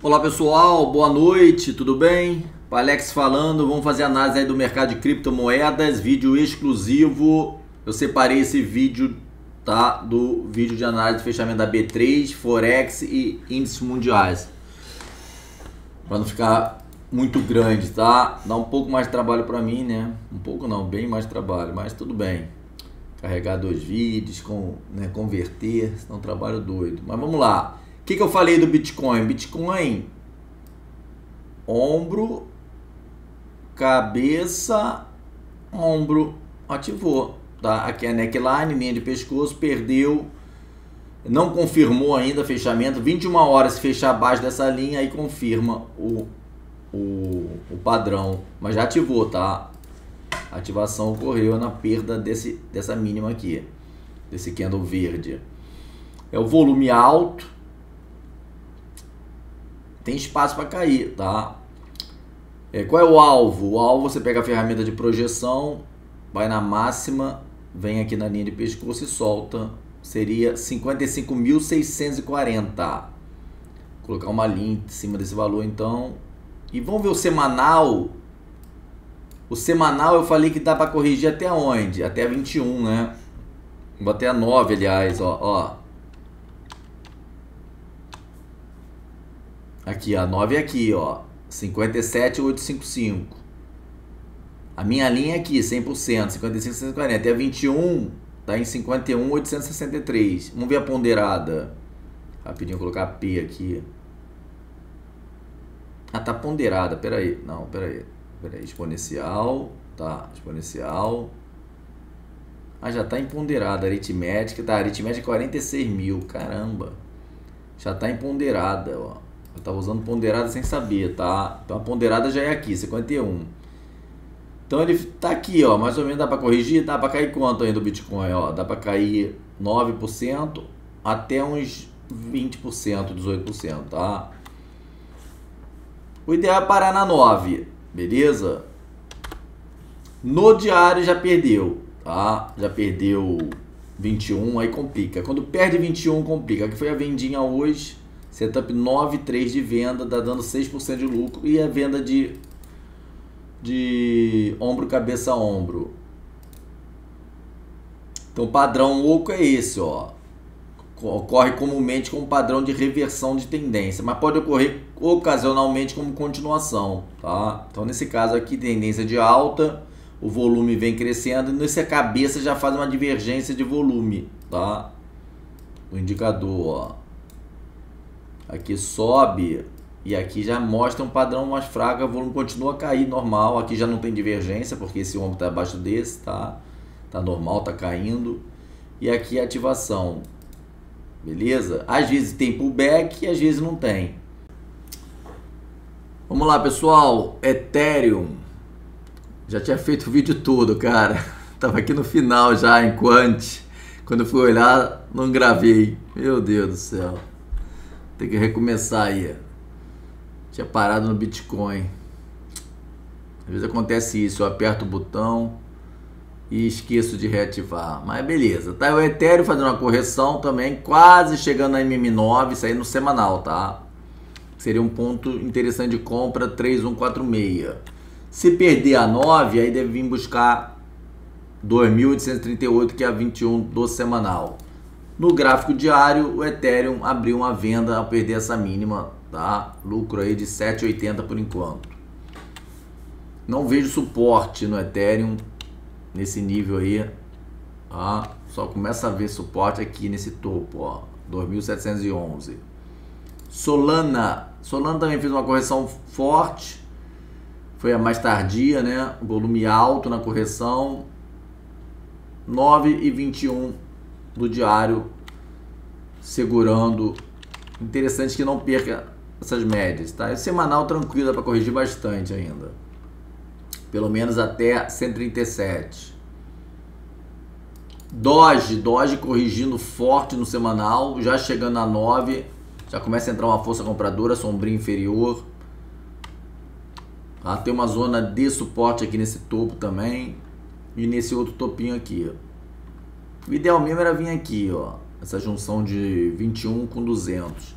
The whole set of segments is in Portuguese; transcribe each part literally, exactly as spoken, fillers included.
Olá pessoal, boa noite, tudo bem? Palex falando, vamos fazer análise aí do mercado de criptomoedas, vídeo exclusivo. Eu separei esse vídeo, tá, do vídeo de análise de fechamento da B três, Forex e índices mundiais, para não ficar muito grande, tá? Dá um pouco mais de trabalho para mim, né? Um pouco não, bem mais de trabalho, mas tudo bem. Carregar dois vídeos, com, né, converter, senão trabalho doido. Mas vamos lá. O que, que eu falei do Bitcoin? Bitcoin, ombro, cabeça, ombro, ativou, tá? Aqui é a neckline, linha de pescoço, perdeu, não confirmou ainda fechamento, vinte e uma horas se fechar abaixo dessa linha, aí confirma o, o, o padrão, mas já ativou, tá? A ativação ocorreu na perda desse, dessa mínima aqui, desse candle verde. É o volume alto. Tem espaço para cair, tá? É, qual é o alvo? O alvo, você pega a ferramenta de projeção, vai na máxima, vem aqui na linha de pescoço e solta. Seria cinquenta e cinco mil seiscentos e quarenta. Vou colocar uma linha em cima desse valor, então. E vamos ver o semanal. O semanal eu falei que dá para corrigir até onde? Até vinte e um, né? Vou até a nove, aliás, ó, ó. Aqui, ó, nove aqui, ó, cinquenta e sete mil oitocentos e cinquenta e cinco. A minha linha é aqui, cem por cento, cinquenta e cinco mil seiscentos e quarenta. Até vinte e um, tá em cinquenta e um mil oitocentos e sessenta e três. Vamos ver a ponderada. Rapidinho, vou colocar P aqui. Ah, tá ponderada, peraí. Não, peraí. Peraí, exponencial, tá, exponencial. Ah, já tá em ponderada, aritmética, tá, aritmética quarenta e seis mil, caramba. Já tá em ponderada, ó. Eu tava usando ponderada sem saber, tá? Então a ponderada já é aqui, cinquenta e um. Então ele tá aqui, ó, mais ou menos dá para corrigir, dá para cair quanto ainda o Bitcoin, ó? Dá para cair nove por cento até uns vinte por cento, dezoito por cento, tá? O ideal é parar na nove, beleza? No diário já perdeu, tá? Já perdeu vinte e um, aí complica. Quando perde vinte e um, complica. Aqui foi a vendinha hoje. Setup nove vírgula três de venda, tá dando seis por cento de lucro. E a venda de, de ombro, cabeça, ombro. Então o padrão oco é esse, ó. Ocorre comumente como padrão de reversão de tendência, mas pode ocorrer ocasionalmente como continuação, tá? Então nesse caso aqui, tendência de alta, o volume vem crescendo. E nessa cabeça já faz uma divergência de volume, tá? O indicador, ó. Aqui sobe e aqui já mostra um padrão mais fraco, o volume continua a cair normal. Aqui já não tem divergência, porque esse ombro está abaixo desse, tá? Tá normal, tá caindo. E aqui ativação, beleza? Às vezes tem pullback e às vezes não tem. Vamos lá, pessoal. Ethereum. Já tinha feito o vídeo todo, cara. Tava aqui no final já, em Quant. Quando eu fui olhar, não gravei. Meu Deus do céu. Tem que recomeçar aí. Tinha parado no Bitcoin. Às vezes acontece isso. Eu aperto o botão e esqueço de reativar. Mas beleza. Tá, o Ethereum fazendo uma correção também. Quase chegando a M M nove. Isso aí no semanal, tá? Seria um ponto interessante de compra. três mil cento e quarenta e seis. Se perder a nove, aí deve vir buscar dois mil oitocentos e trinta e oito, que é a vinte e um do semanal. No gráfico diário, o Ethereum abriu uma venda ao perder essa mínima, tá? Lucro aí de sete reais e oitenta centavos por enquanto. Não vejo suporte no Ethereum nesse nível aí, tá? Só começa a ver suporte aqui nesse topo, ó, dois mil setecentos e onze. Solana, Solana também fez uma correção forte. Foi a mais tardia, né? Volume alto na correção. nove e vinte e um do diário, segurando. Interessante que não perca essas médias, tá? É semanal tranquila para corrigir bastante ainda, pelo menos até cento e trinta e sete. Doge, Doge corrigindo forte no semanal, já chegando a nove, já começa a entrar uma força compradora, sombrinha inferior, tá? Tem uma zona de suporte aqui nesse topo também e nesse outro topinho aqui. O ideal mesmo era vir aqui, ó, essa junção de vinte e um com duzentos.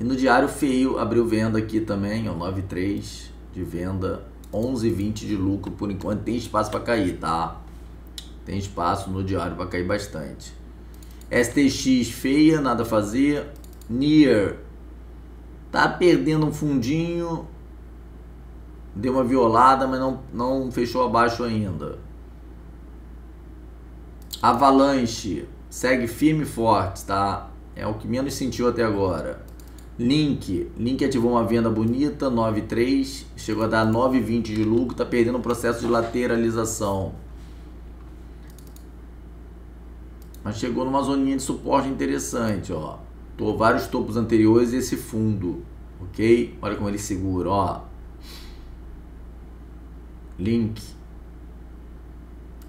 E no diário feio abriu venda aqui também, ó, nove vírgula três de venda, onze vírgula vinte de lucro por enquanto. Tem espaço para cair, tá? Tem espaço no diário para cair bastante. S T X feia, nada a fazer. Near tá perdendo um fundinho, deu uma violada, mas não, não fechou abaixo ainda. Avalanche segue firme e forte, tá? É o que menos sentiu até agora. Link, Link ativou uma venda bonita, nove vírgula três, chegou a dar nove vírgula vinte de lucro, tá perdendo um processo de lateralização, mas chegou numa zoninha de suporte interessante, ó. Tô vários topos anteriores e esse fundo, ok? Olha como ele segura, ó. Link.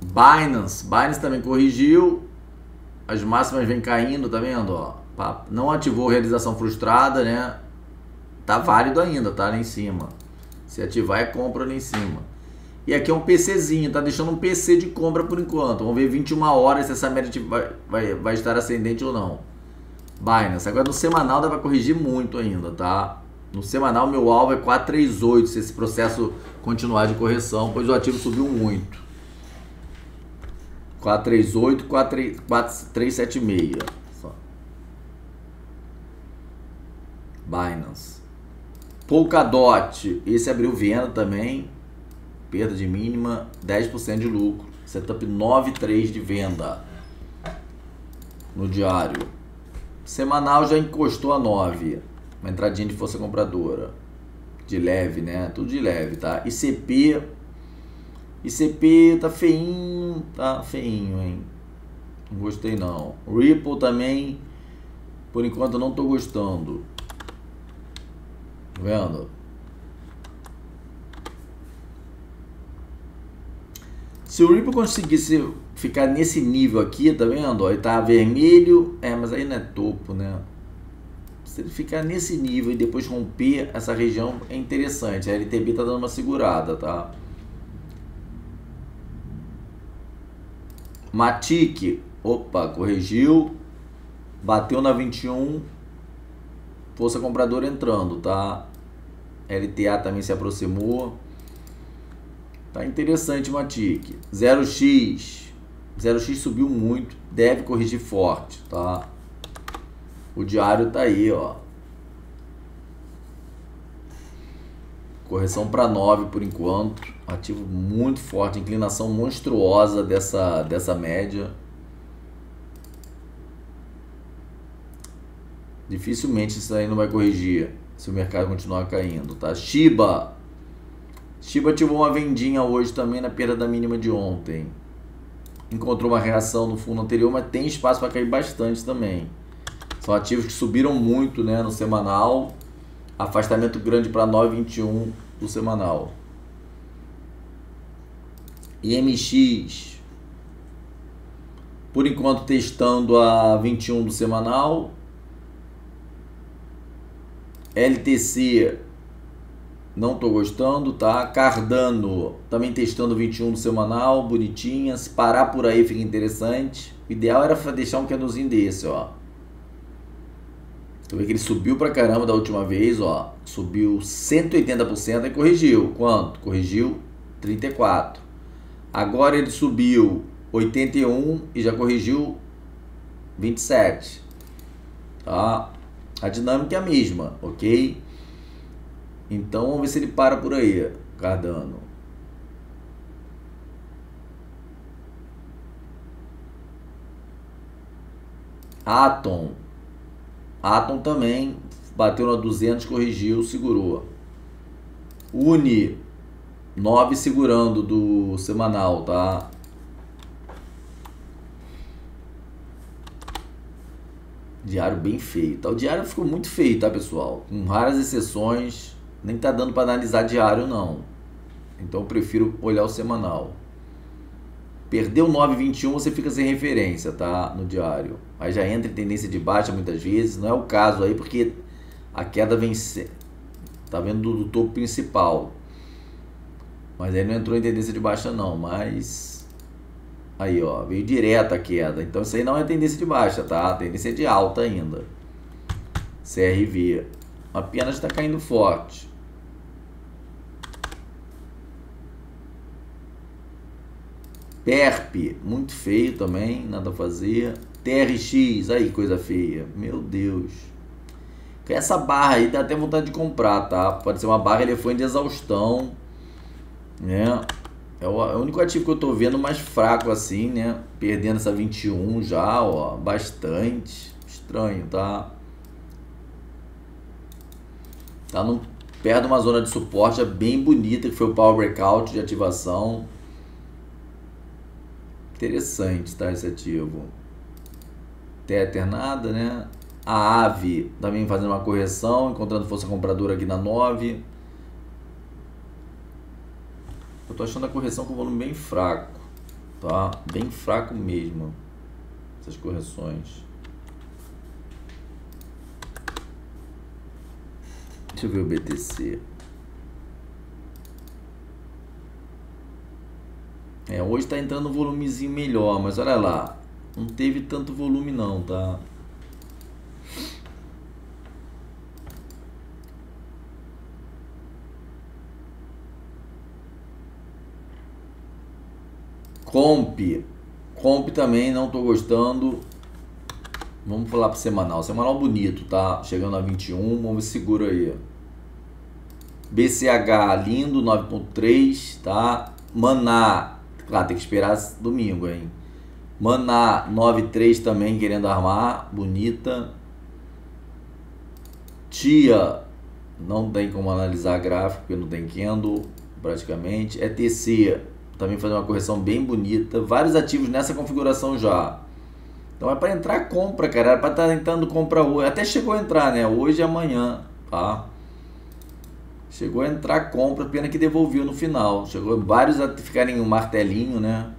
Binance, Binance também corrigiu, as máximas vem caindo, tá vendo, ó? Não ativou realização frustrada, né? Tá válido ainda, tá lá em cima. Se ativar é compra lá em cima. E aqui é um PCzinho, tá deixando um P C de compra por enquanto. Vamos ver vinte e uma horas se essa média vai, vai, vai estar ascendente ou não. Binance, agora no semanal dá pra corrigir muito ainda, tá? No semanal meu alvo é quatro três oito, se esse processo continuar de correção, pois o ativo subiu muito. quatro três oito, quatro três sete seis. Binance. Polkadot, esse abriu venda também, perda de mínima, dez por cento de lucro, setup nove vírgula três de venda no diário. Semanal já encostou a nove, uma entradinha de força compradora, de leve, né? Tudo de leve, tá? I C P, I C P tá feinho, tá feinho, hein? Não gostei não. Ripple também, por enquanto eu não tô gostando. Vendo? Se o Ripple conseguisse ficar nesse nível aqui, tá vendo? Ó, ele tá vermelho, é, mas aí não é topo, né? Se ele ficar nesse nível e depois romper essa região, é interessante. A L T B tá dando uma segurada, tá? Matic, opa, corrigiu, bateu na vinte e um, força compradora entrando, tá? L T A também se aproximou. Tá interessante, Matic. zero x. zero x subiu muito. Deve corrigir forte, tá? O diário tá aí, ó. Correção para nove por enquanto. Ativo muito forte. Inclinação monstruosa dessa, dessa média. Dificilmente isso aí não vai corrigir se o mercado continuar caindo, tá? Shiba. Shiba ativou uma vendinha hoje também na perda da mínima de ontem. Encontrou uma reação no fundo anterior, mas tem espaço para cair bastante também. São ativos que subiram muito, né, no semanal. Afastamento grande para nove vírgula vinte e um do semanal. I M X. Por enquanto testando a vinte e um do semanal. L T C. Não tô gostando, tá? Cardano também testando vinte e um do semanal, bonitinha. Se parar por aí fica interessante. O ideal era deixar um candlezinho desse, ó. Tu vê que ele subiu pra caramba da última vez, ó. Subiu cento e oitenta por cento e corrigiu. Quanto? Corrigiu trinta e quatro por cento. Agora ele subiu oitenta e um por cento e já corrigiu vinte e sete por cento. Tá? A dinâmica é a mesma, ok? Então vamos ver se ele para por aí, Cardano. Atom. Atom também bateu na duzentos, corrigiu, segurou. Uni. nove segurando do semanal, tá? Diário bem feio, tá? O diário ficou muito feio, tá, pessoal? Com raras exceções. Nem tá dando para analisar diário, não. Então eu prefiro olhar o semanal. Perdeu nove vírgula vinte e um, você fica sem referência, tá? No diário. Aí já entra em tendência de baixa muitas vezes. Não é o caso aí, porque a queda vem... Tá vendo do, do topo principal. Mas aí não entrou em tendência de baixa, não. Mas... Aí, ó. Veio direto a queda. Então isso aí não é tendência de baixa, tá? A tendência é de alta ainda. C R V. apenas está caindo forte. T E R P, muito feio também, nada a fazer. T R X, aí coisa feia, meu Deus. Essa barra aí dá até vontade de comprar, tá? Pode ser uma barra elefante de exaustão, né? É o único ativo que eu tô vendo mais fraco assim, né? Perdendo essa vinte e um já, ó, bastante. Estranho, tá? Tá no, perto de uma zona de suporte, é bem bonita, que foi o Power Breakout de ativação. Interessante, tá? Esse ativo. Tether nada, né? A AVE também fazendo uma correção, encontrando força compradora aqui na nove. Eu tô achando a correção com volume bem fraco, tá? Bem fraco mesmo, essas correções. Deixa eu ver o B T C. É, hoje tá entrando um volumezinho melhor, mas olha lá, não teve tanto volume não, tá? Comp, Comp também não tô gostando. Vamos falar para semanal, semanal bonito, tá? Chegando a vinte e um, vamos segura aí. B C H lindo, nove ponto três, tá? Maná, claro, tem que esperar domingo, hein? Maná nove ponto três também querendo armar, bonita. Tia, não tem como analisar gráfico, porque não tem candle praticamente. E T C também fazendo uma correção bem bonita, vários ativos nessa configuração já. Então é para entrar compra, cara, é para estar entrando compra hoje, até chegou a entrar, né, hoje e amanhã, tá? Chegou a entrar compra, pena que devolviu no final, chegou vários a ficarem um martelinho, né,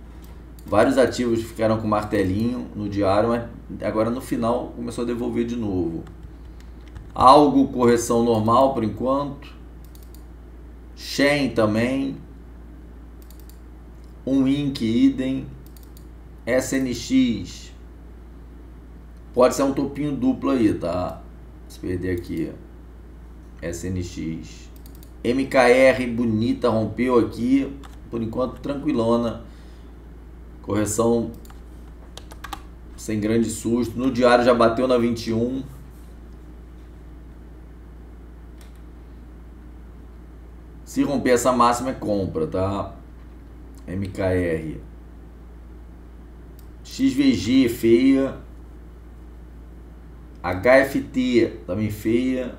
vários ativos ficaram com martelinho no diário, mas agora no final começou a devolver de novo. Algo, correção normal por enquanto. Shen também. Um Link, idem. S N X pode ser um topinho duplo aí, tá? Se perder aqui, S N X. M K R bonita, rompeu aqui, por enquanto tranquilona, correção sem grande susto. No diário já bateu na vinte e um. Se romper essa máxima é compra, tá? M K R. X V G feia. H F T também feia.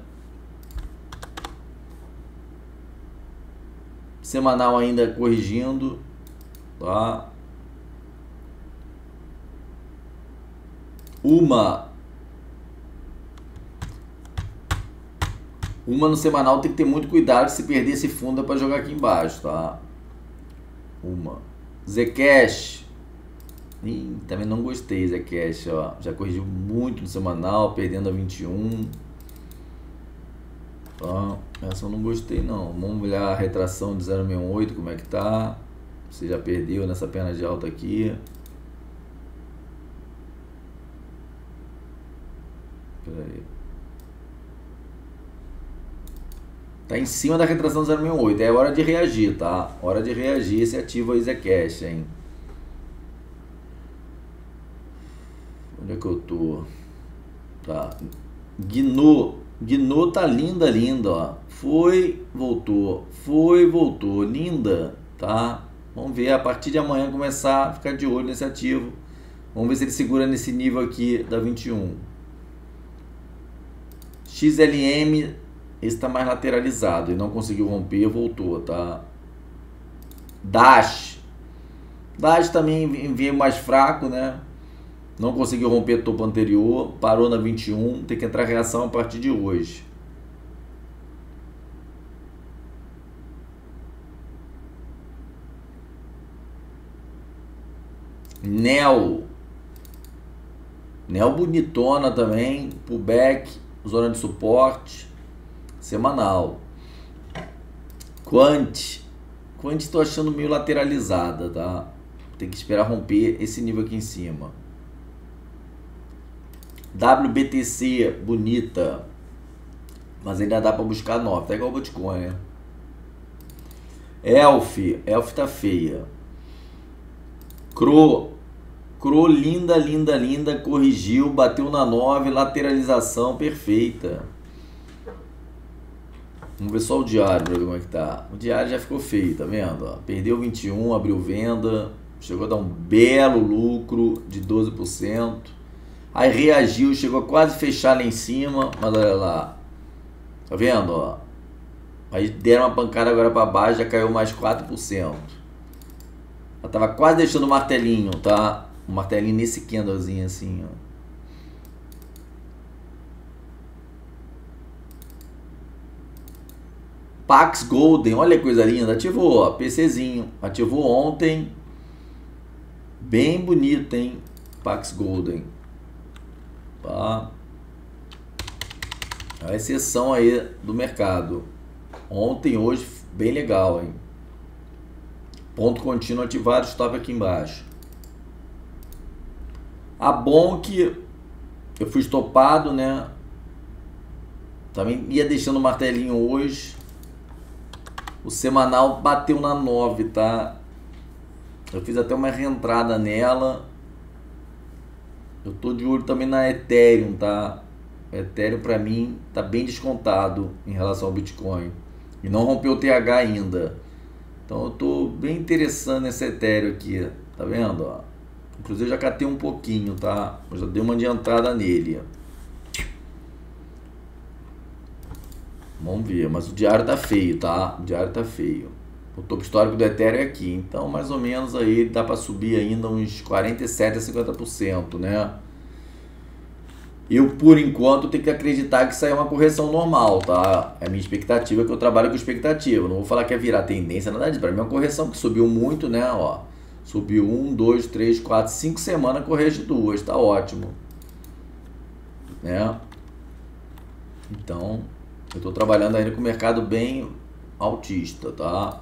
Semanal ainda corrigindo, tá? Uma Uma no semanal tem que ter muito cuidado, se perder esse fundo é para jogar aqui embaixo, tá? Uma. Zcash. Ih, também não gostei, Zcash, ó. Já corrigiu muito no semanal, perdendo a vinte e um. Então, essa eu não gostei não. Vamos olhar a retração de zero vírgula sessenta e oito, como é que tá? Você já perdeu nessa perna de alta aqui. Espera aí. Tá em cima da retração zero vírgula sessenta e oito, é hora de reagir, tá? Hora de reagir esse ativo aí, Zcash, hein? Onde é que eu tô? Tá. Gnu. Gnu tá linda, linda, ó. Foi, voltou. Foi, voltou. Linda, tá? Vamos ver, a partir de amanhã começar a ficar de olho nesse ativo. Vamos ver se ele segura nesse nível aqui da vinte e um. X L M... Esse tá mais lateralizado e não conseguiu romper, voltou, tá? Dash. Dash também veio mais fraco, né? Não conseguiu romper topo anterior, parou na vinte e um, tem que entrar reação a partir de hoje. Neo. Neo bonitona também, pullback, zona de suporte. Semanal. Quant. Quant estou achando meio lateralizada, tá? Tem que esperar romper esse nível aqui em cima. W B T C, bonita. Mas ainda dá para buscar nove. Tá igual o Bitcoin, né? Elf. Elf tá feia. Cro. Cro linda, linda, linda. Corrigiu. Bateu na nove. Lateralização perfeita. Vamos ver só o diário pra ver como é que tá. O diário já ficou feio, tá vendo? Ó, perdeu vinte e um, abriu venda. Chegou a dar um belo lucro de doze por cento. Aí reagiu, chegou a quase fechar lá em cima. Mas olha lá. Tá vendo? Ó? Aí deram uma pancada agora para baixo, já caiu mais quatro por cento. Ela tava quase deixando o martelinho, tá? O martelinho nesse candlezinho assim, ó. Pax Golden, olha que coisa linda, ativou, ó, PCzinho, ativou ontem, bem bonito, hein, Pax Golden, tá, a exceção aí do mercado, ontem, hoje, bem legal, hein, ponto contínuo ativado, stop aqui embaixo, a Bonk, eu fui estopado, né, também ia deixando o martelinho hoje. O semanal bateu na nove, tá? Eu fiz até uma reentrada nela. Eu tô de olho também na Ethereum, tá? O Ethereum pra mim tá bem descontado em relação ao Bitcoin. E não rompeu o T H ainda. Então eu tô bem interessado nessa Ethereum aqui, tá vendo? Ó? Inclusive eu já catei um pouquinho, tá? Eu já dei uma adiantada nele. Vamos ver, mas o diário tá feio, tá? O diário tá feio. O topo histórico do Ethereum é aqui, então mais ou menos aí dá para subir ainda uns quarenta e sete a cinquenta por cento, né? Eu, por enquanto, tenho que acreditar que isso aí é uma correção normal, tá? É a minha expectativa, que eu trabalho com expectativa. Não vou falar que é virar tendência, nada disso. Para mim é uma correção que subiu muito, né? Ó, subiu um, dois, três, quatro, cinco semanas, corrige duas, tá ótimo. Né? Então... eu tô trabalhando ainda com o mercado bem altista, tá?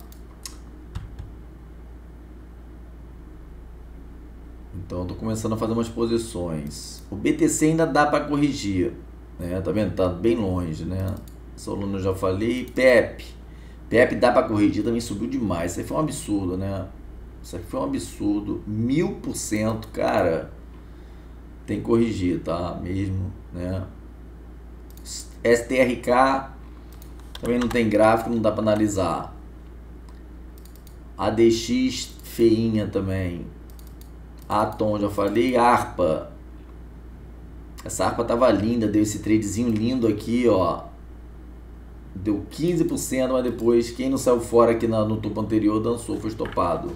Então eu tô começando a fazer umas posições. O B T C ainda dá para corrigir, né? Tá vendo? Tá bem longe, né? Solana eu já falei. P E P. P E P dá para corrigir, também subiu demais. Isso aí foi um absurdo, né? Isso aqui foi um absurdo. Mil por cento, cara. Tem que corrigir, tá? Mesmo, né? S T R K também não tem gráfico, não dá para analisar. A D X feinha também. Atom já falei. Arpa, essa Arpa tava linda, deu esse tradezinho lindo aqui, ó, deu quinze por cento, mas depois quem não saiu fora aqui na, no topo anterior dançou, foi estopado.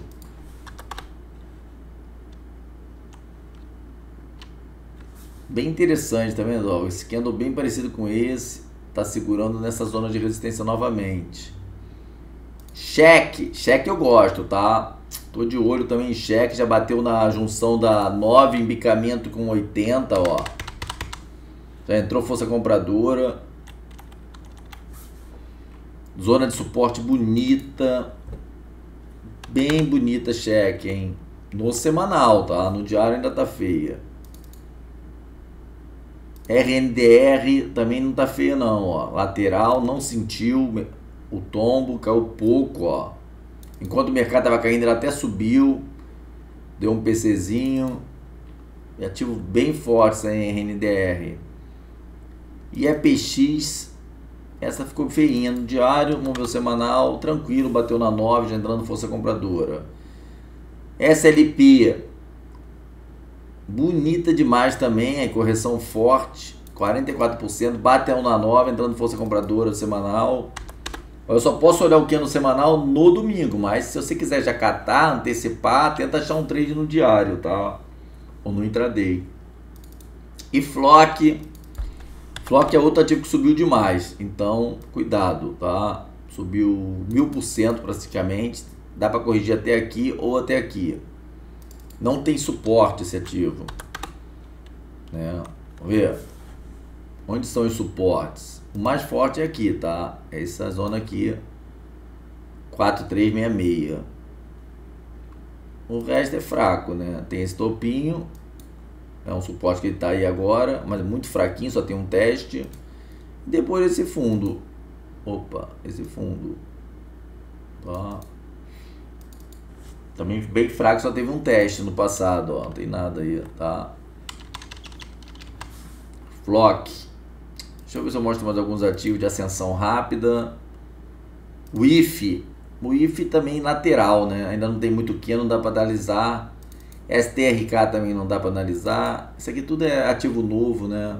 Bem interessante, tá vendo? Ó, esse candle bem parecido com esse. Tá segurando nessa zona de resistência novamente. Cheque. Cheque eu gosto, tá? Tô de olho também em cheque. Já bateu na junção da nove, embicamento com oitenta, ó. Já entrou força compradora. Zona de suporte bonita. Bem bonita cheque, hein? No semanal, tá? No diário ainda tá feia. R N D R também não tá feia não, ó. Lateral, não sentiu o tombo, caiu pouco, ó. Enquanto o mercado tava caindo, ele até subiu. Deu um PCzinho. E ativo bem forte em R N D R. E a P X, essa ficou feinha no diário, vamos ver o semanal, tranquilo, bateu na nove, já entrando força compradora. S L P bonita demais também, é correção forte, quarenta e quatro por cento, bateu na nove, entrando força compradora do semanal. Eu só posso olhar o que no semanal no domingo, mas se você quiser já catar, antecipar, tenta achar um trade no diário, tá? Ou no intraday. E Flock, Flock é outro ativo que subiu demais, então cuidado, tá? Subiu mil por cento praticamente, dá para corrigir até aqui ou até aqui. Não tem suporte esse ativo, né? Vamos ver onde são os suportes. O mais forte é aqui, tá? É essa zona aqui, quatro três seis seis. O resto é fraco, né? Tem esse topinho, é um suporte que ele tá aí agora, mas muito fraquinho, só tem um teste. Depois esse fundo, opa, esse fundo, ó, também bem fraco, só teve um teste no passado, ó, não tem nada aí, tá? Flock, deixa eu ver se eu mostro mais alguns ativos de ascensão rápida. O I F, o I F também lateral, né? Ainda não tem muito que, não dá para analisar. S T R K também não dá para analisar. Isso aqui tudo é ativo novo, né?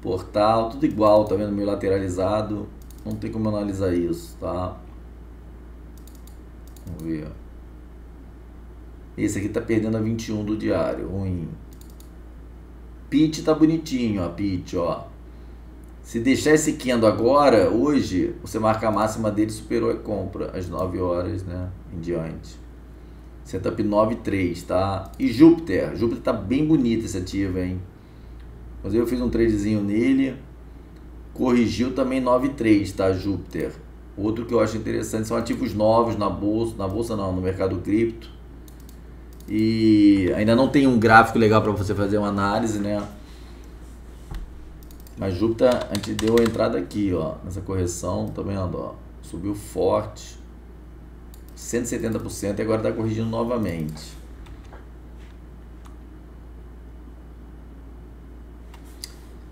Portal, tudo igual, tá vendo? Meio lateralizado. Não tem como analisar isso, tá? Vamos ver. Esse aqui tá perdendo a vinte e um do diário, ruim. Pitch tá bonitinho, ó, Pitch, ó. Se deixar esse candle agora, hoje, você marca a máxima dele, superou a compra às nove horas, né, em diante. Setup nove três, tá? E Júpiter, Júpiter tá bem bonito esse ativo, hein? Mas eu fiz um tradezinho nele, corrigiu também nove três, tá, Júpiter? Outro que eu acho interessante, são ativos novos na bolsa, na bolsa não, no mercado cripto. E ainda não tem um gráfico legal para você fazer uma análise, né? Mas Júpiter, a gente deu a entrada aqui, ó, nessa correção, tá vendo, ó? Subiu forte, cento e setenta por cento, e agora tá corrigindo novamente.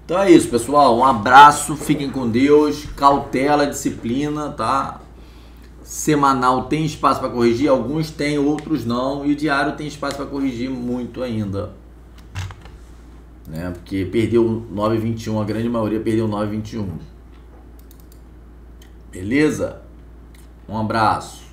Então é isso, pessoal. Um abraço, fiquem com Deus, cautela, disciplina, tá? Semanal tem espaço para corrigir, alguns tem, outros não, e o diário tem espaço para corrigir muito ainda, né? Porque perdeu nove vírgula vinte e um, a grande maioria perdeu nove vírgula vinte e um. Beleza? Um abraço.